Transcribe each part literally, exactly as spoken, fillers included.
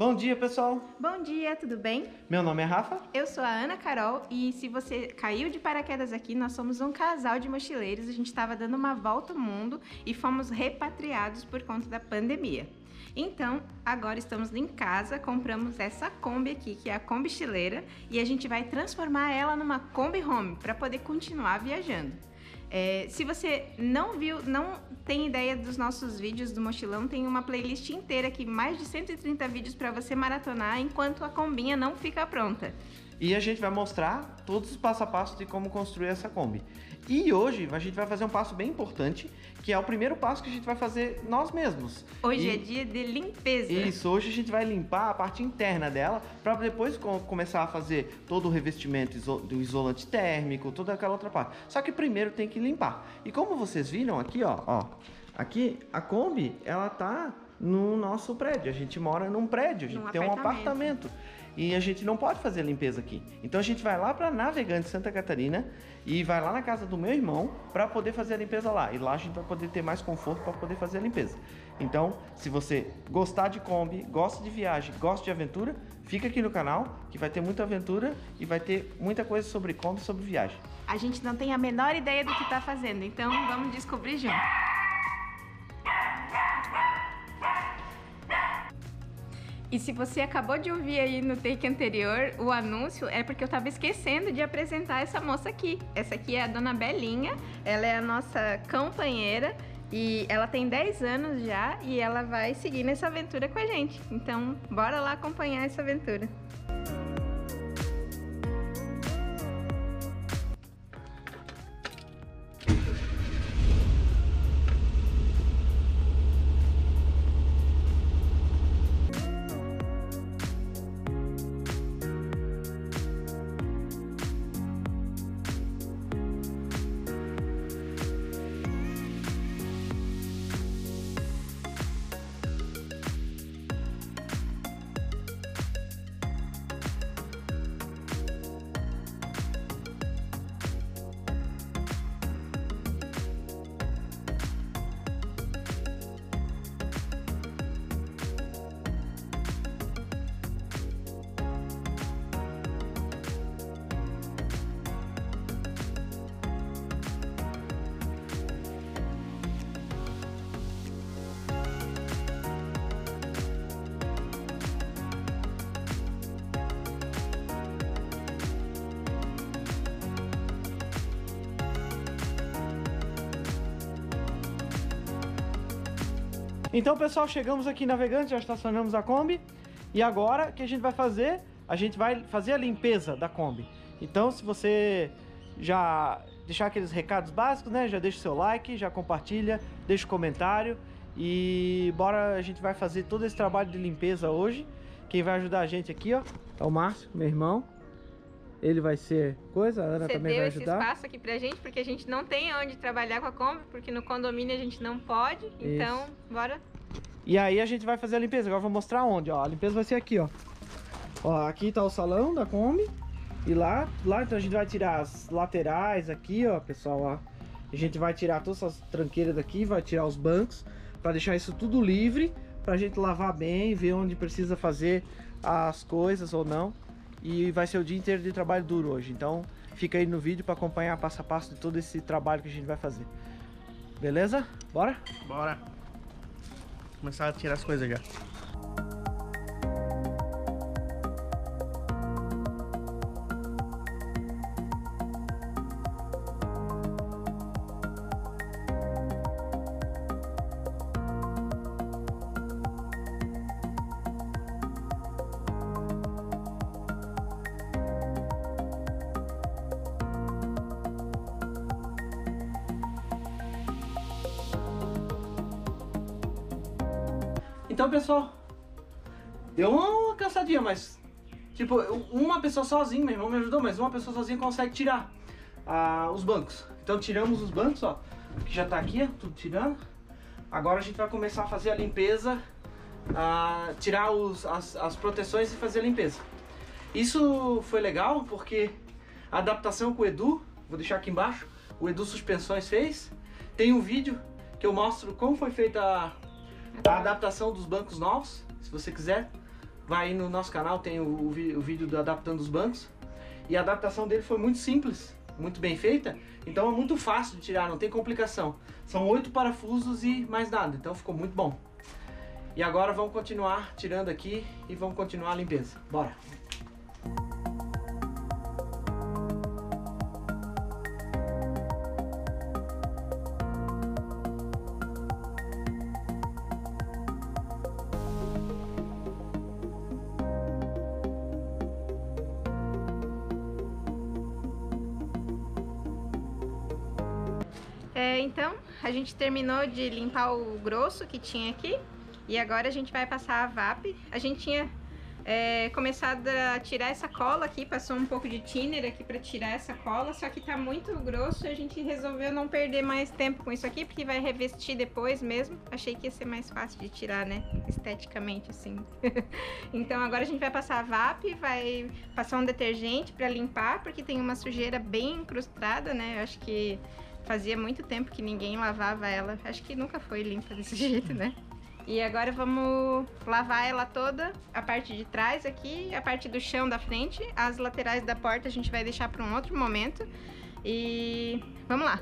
Bom dia, pessoal! Bom dia, tudo bem? Meu nome é Rafa. Eu sou a Ana Carol e se você caiu de paraquedas aqui, nós somos um casal de mochileiros. A gente estava dando uma volta ao mundo e fomos repatriados por conta da pandemia. Então, agora estamos em casa, compramos essa Kombi aqui, que é a Kombi Chileira, e a gente vai transformar ela numa Kombi Home para poder continuar viajando. É, se você não viu, não tem ideia dos nossos vídeos do mochilão, tem uma playlist inteira aqui, mais de cento e trinta vídeos para você maratonar enquanto a combinha não fica pronta. E a gente vai mostrar todos os passo a passo de como construir essa Kombi. E hoje a gente vai fazer um passo bem importante, que é o primeiro passo que a gente vai fazer nós mesmos. Hoje e... é dia de limpeza. Isso, hoje a gente vai limpar a parte interna dela, para depois começar a fazer todo o revestimento do isolante térmico, toda aquela outra parte. Só que primeiro tem que limpar. E como vocês viram aqui, ó, ó aqui a Kombi, ela tá no nosso prédio. A gente mora num prédio, a gente num tem apartamento. um apartamento. E a gente não pode fazer limpeza aqui. Então a gente vai lá para Navegantes, Santa Catarina, e vai lá na casa do meu irmão para poder fazer a limpeza lá. E lá a gente vai poder ter mais conforto para poder fazer a limpeza. Então, se você gostar de Kombi, gosta de viagem, gosta de aventura, fica aqui no canal que vai ter muita aventura e vai ter muita coisa sobre Kombi, sobre viagem. A gente não tem a menor ideia do que está fazendo, então vamos descobrir junto. E se você acabou de ouvir aí no take anterior o anúncio, é porque eu tava esquecendo de apresentar essa moça aqui. Essa aqui é a Dona Belinha, ela é a nossa companheira e ela tem dez anos já e ela vai seguir nessa aventura com a gente. Então, bora lá acompanhar essa aventura. Então, pessoal, chegamos aqui em Navegantes, já estacionamos a Kombi. E agora, o que a gente vai fazer? A gente vai fazer a limpeza da Kombi. Então, se você já deixar aqueles recados básicos, né? Já deixa o seu like, já compartilha, deixa o comentário. E bora, a gente vai fazer todo esse trabalho de limpeza hoje. Quem vai ajudar a gente aqui, ó, tá o Márcio, meu irmão. Ele vai ser coisa, a Ana Você também vai ajudar. Você deu esse espaço aqui pra gente, porque a gente não tem onde trabalhar com a Kombi, porque no condomínio a gente não pode, Isso. então bora. E aí a gente vai fazer a limpeza, agora eu vou mostrar onde, ó, a limpeza vai ser aqui, ó. Ó, aqui tá o salão da Kombi, e lá, lá então a gente vai tirar as laterais aqui, ó, pessoal, ó. A gente vai tirar todas essas tranqueiras daqui, vai tirar os bancos, pra deixar isso tudo livre, pra gente lavar bem, ver onde precisa fazer as coisas ou não. E vai ser o dia inteiro de trabalho duro hoje, então fica aí no vídeo para acompanhar passo a passo de todo esse trabalho que a gente vai fazer. Beleza? Bora? Bora! Começar a tirar as coisas já. Então, pessoal, deu uma cansadinha, mas tipo, uma pessoa sozinha, meu irmão me ajudou, mas uma pessoa sozinha consegue tirar ah, os bancos. Então tiramos os bancos, ó, que já tá aqui, ó, tudo tirando. Agora a gente vai começar a fazer a limpeza, ah, tirar os, as, as proteções e fazer a limpeza. Isso foi legal porque a adaptação com o Edu, vou deixar aqui embaixo, o Edu Suspensões fez. Tem um vídeo que eu mostro como foi feita a... a adaptação dos bancos novos. Se você quiser, vai no nosso canal, tem o, o vídeo do Adaptando os Bancos, e a adaptação dele foi muito simples, muito bem feita, então é muito fácil de tirar, não tem complicação. São oito parafusos e mais nada, então ficou muito bom. E agora vamos continuar tirando aqui e vamos continuar a limpeza. Bora! Então, a gente terminou de limpar o grosso que tinha aqui e agora a gente vai passar a V A P. A gente tinha é, começado a tirar essa cola aqui, passou um pouco de thinner aqui para tirar essa cola, só que tá muito grosso e a gente resolveu não perder mais tempo com isso aqui, porque vai revestir depois mesmo. Achei que ia ser mais fácil de tirar, né? Esteticamente, assim. Então agora a gente vai passar a V A P, vai passar um detergente para limpar, porque tem uma sujeira bem incrustada, né? Eu acho que fazia muito tempo que ninguém lavava ela. Acho que nunca foi limpa desse jeito, né? E agora vamos lavar ela toda, a parte de trás aqui, a parte do chão da frente, as laterais da porta a gente vai deixar para um outro momento. E vamos lá!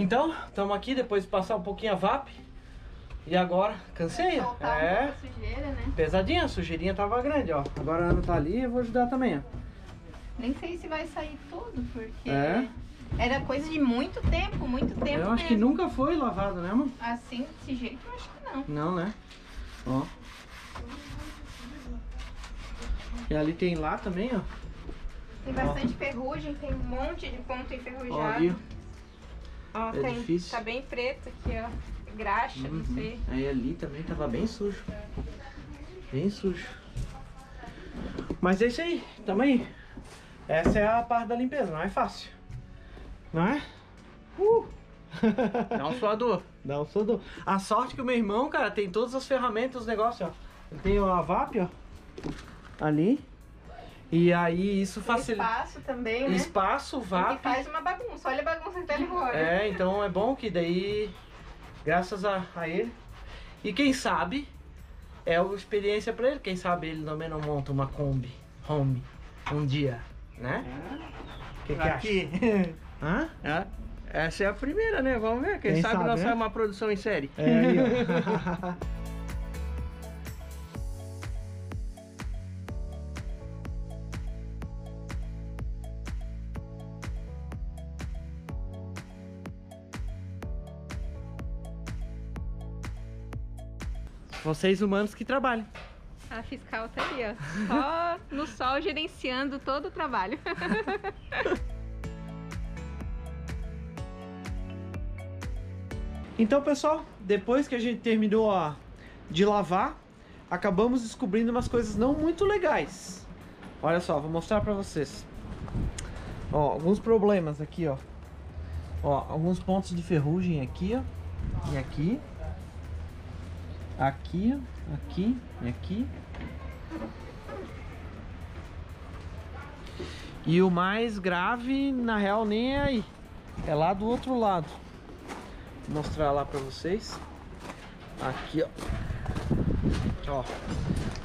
Então, estamos aqui depois de passar um pouquinho a V A P. E agora, cansei? É, sujeira, né? Pesadinha, a sujeirinha tava grande, ó. Agora a Ana tá ali, eu vou ajudar também, ó. Nem sei se vai sair tudo, porque é. Era coisa de muito tempo, muito tempo mesmo. Eu acho mesmo. Que nunca foi lavado, né, amor? Assim, desse jeito, eu acho que não. Não, né? Ó. E ali tem lá também, ó. Tem bastante ó. Ferrugem, tem um monte de ponto enferrujado. Ó, ó, é tem, difícil. Tá bem preto aqui, ó. Graxa, uhum. Não sei. Aí ali também tava bem sujo. Bem sujo. Mas é isso aí, tamo aí. Essa é a parte da limpeza, não é fácil. Não é? Uh! Dá um suador. Dá um suador. A sorte que o meu irmão, cara, tem todas as ferramentas, os negócios, ó. Ele tem a V A P, ó. Ali. E aí isso facilita... Espaço também, né? Espaço, V A P... E faz uma bagunça, olha a bagunça que tá ali fora. É, então é bom que daí, graças a, a ele... E quem sabe, é uma experiência pra ele, quem sabe ele também não monta uma Kombi Home um dia, né? O que que acha? Hã? É. Essa é a primeira, né? Vamos ver, quem, quem sabe, sabe nós é uma produção em série. É, aí, ó. Vocês humanos que trabalham. A fiscal tá ali, ó. Só no sol gerenciando todo o trabalho. Então, pessoal, depois que a gente terminou a, de lavar, acabamos descobrindo umas coisas não muito legais. Olha só, vou mostrar pra vocês. Ó, alguns problemas aqui, ó. Ó, alguns pontos de ferrugem aqui, ó. E aqui. Aqui, aqui e aqui. E o mais grave, na real, nem é aí. É lá do outro lado. Vou mostrar lá pra vocês. Aqui, ó. Ó.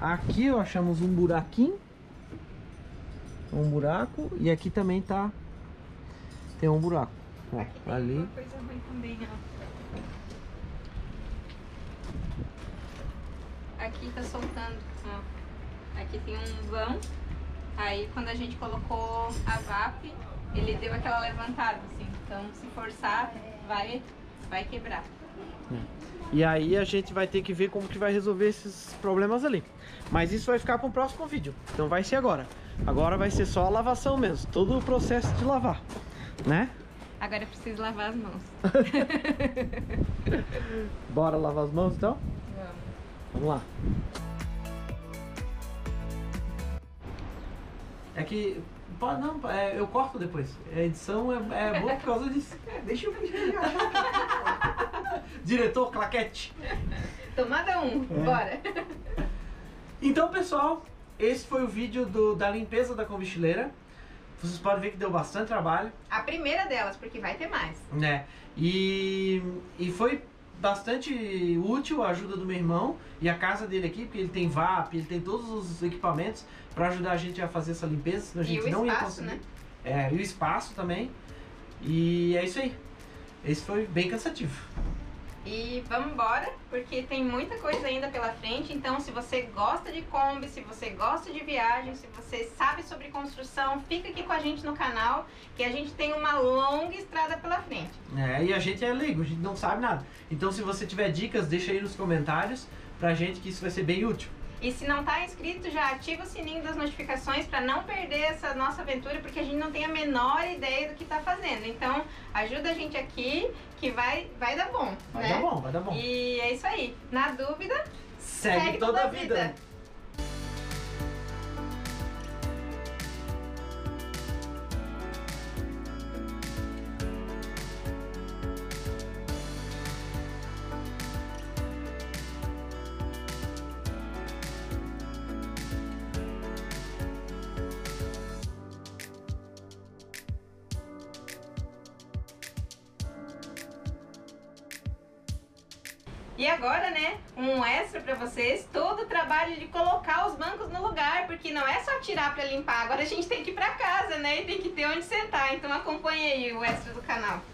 Aqui, ó, achamos um buraquinho. Um buraco. E aqui também tá... Tem um buraco. Ó, ali. Aqui tá soltando, ó. Aqui tem um vão. Aí quando a gente colocou a V A P, ele deu aquela levantada, assim. Então se forçar, vai, vai quebrar. É. E aí a gente vai ter que ver como que vai resolver esses problemas ali. Mas isso vai ficar para um próximo vídeo. Então vai ser agora. Agora vai ser só a lavação mesmo. Todo o processo de lavar, né? Agora eu preciso lavar as mãos. Bora lavar as mãos então? Vamos. Vamos lá. É que... Não, eu corto depois. A edição é, é boa por causa disso. É, deixa eu... Diretor, claquete. Tomada um, é. Bora. Então, pessoal, esse foi o vídeo do, da limpeza da Kombi Chileira. Vocês podem ver que deu bastante trabalho. A primeira delas, porque vai ter mais. Né? E, e foi bastante útil a ajuda do meu irmão e a casa dele aqui, porque ele tem V A P, ele tem todos os equipamentos para ajudar a gente a fazer essa limpeza, senão a gente não ia conseguir. Né? É, e o espaço também. E é isso aí. Esse foi bem cansativo. E vamos embora, porque tem muita coisa ainda pela frente. Então, se você gosta de Kombi, se você gosta de viagem, se você sabe sobre construção, fica aqui com a gente no canal, que a gente tem uma longa estrada pela frente. É, e a gente é leigo, a gente não sabe nada. Então, se você tiver dicas, deixa aí nos comentários pra gente, que isso vai ser bem útil. E se não tá inscrito, já ativa o sininho das notificações para não perder essa nossa aventura, porque a gente não tem a menor ideia do que tá fazendo. Então, ajuda a gente aqui, que vai, vai dar bom, vai né? Vai dar bom, vai dar bom. E é isso aí. Na dúvida, segue, segue toda, toda a vida. vida. E agora, né, um extra pra vocês, todo o trabalho de colocar os bancos no lugar, porque não é só tirar pra limpar, agora a gente tem que ir pra casa, né, e tem que ter onde sentar, então acompanha aí o extra do canal.